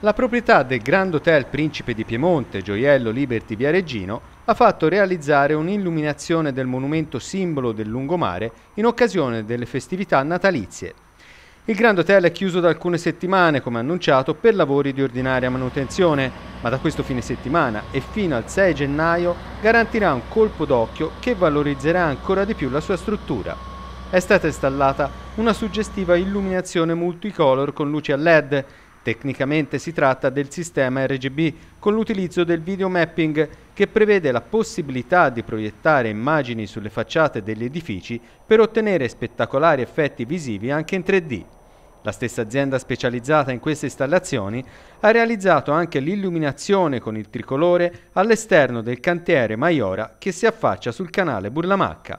La proprietà del Grand Hotel Principe di Piemonte, gioiello Liberty Viareggino, ha fatto realizzare un'illuminazione del monumento simbolo del lungomare in occasione delle festività natalizie. Il Grand Hotel è chiuso da alcune settimane, come annunciato, per lavori di ordinaria manutenzione, ma da questo fine settimana e fino al 6 gennaio garantirà un colpo d'occhio che valorizzerà ancora di più la sua struttura. È stata installata una suggestiva illuminazione multicolor con luci a LED. Tecnicamente si tratta del sistema RGB con l'utilizzo del videomapping, che prevede la possibilità di proiettare immagini sulle facciate degli edifici per ottenere spettacolari effetti visivi anche in 3D. La stessa azienda specializzata in queste installazioni ha realizzato anche l'illuminazione con il tricolore all'esterno del cantiere Maiora che si affaccia sul canale Burlamacca.